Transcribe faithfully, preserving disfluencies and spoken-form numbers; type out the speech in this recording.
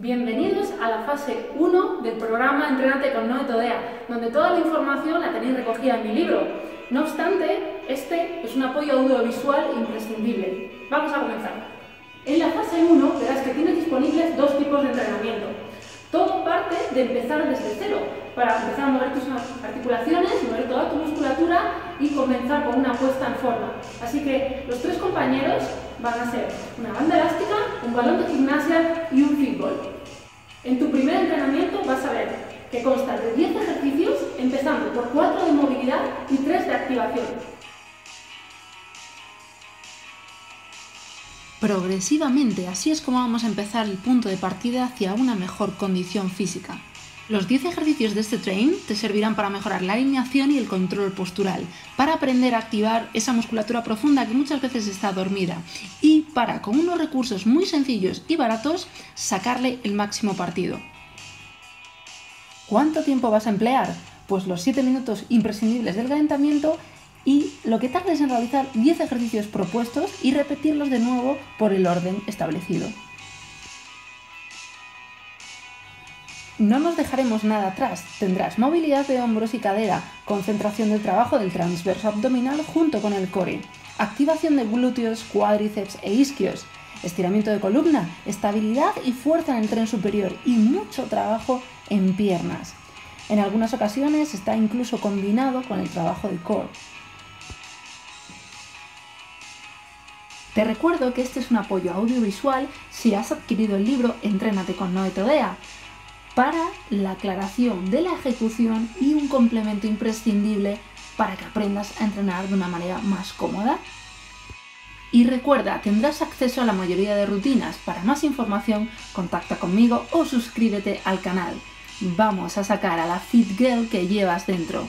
Bienvenidos a la fase uno del programa Entrénate con Noe Todea, donde toda la información la tenéis recogida en mi libro. No obstante, este es un apoyo audiovisual imprescindible. Vamos a comenzar. En la fase uno verás que tienes disponibles dos tipos de entrenamiento. Todo parte de empezar desde cero, para empezar a mover tus articulaciones, mover toda tu musculatura y comenzar con una puesta en forma. Así que los tres compañeros van a ser una banda elástica, un balón de gimnasia y un fútbol. En tu primer entrenamiento vas a ver que consta de diez ejercicios, empezando por cuatro de movilidad y tres de activación. Progresivamente, así es como vamos a empezar el punto de partida hacia una mejor condición física. Los diez ejercicios de este train te servirán para mejorar la alineación y el control postural, para aprender a activar esa musculatura profunda que muchas veces está dormida y para, con unos recursos muy sencillos y baratos, sacarle el máximo partido. ¿Cuánto tiempo vas a emplear? Pues los siete minutos imprescindibles del calentamiento y lo que tardes en realizar diez ejercicios propuestos y repetirlos de nuevo por el orden establecido. No nos dejaremos nada atrás, tendrás movilidad de hombros y cadera, concentración del trabajo del transverso abdominal junto con el core, activación de glúteos, cuádriceps e isquios, estiramiento de columna, estabilidad y fuerza en el tren superior y mucho trabajo en piernas. En algunas ocasiones está incluso combinado con el trabajo de core. Te recuerdo que este es un apoyo audiovisual si has adquirido el libro Entrénate con Noe Todea, para la aclaración de la ejecución y un complemento imprescindible para que aprendas a entrenar de una manera más cómoda. Y recuerda, tendrás acceso a la mayoría de rutinas. Para más información, contacta conmigo o suscríbete al canal. Vamos a sacar a la fit girl que llevas dentro.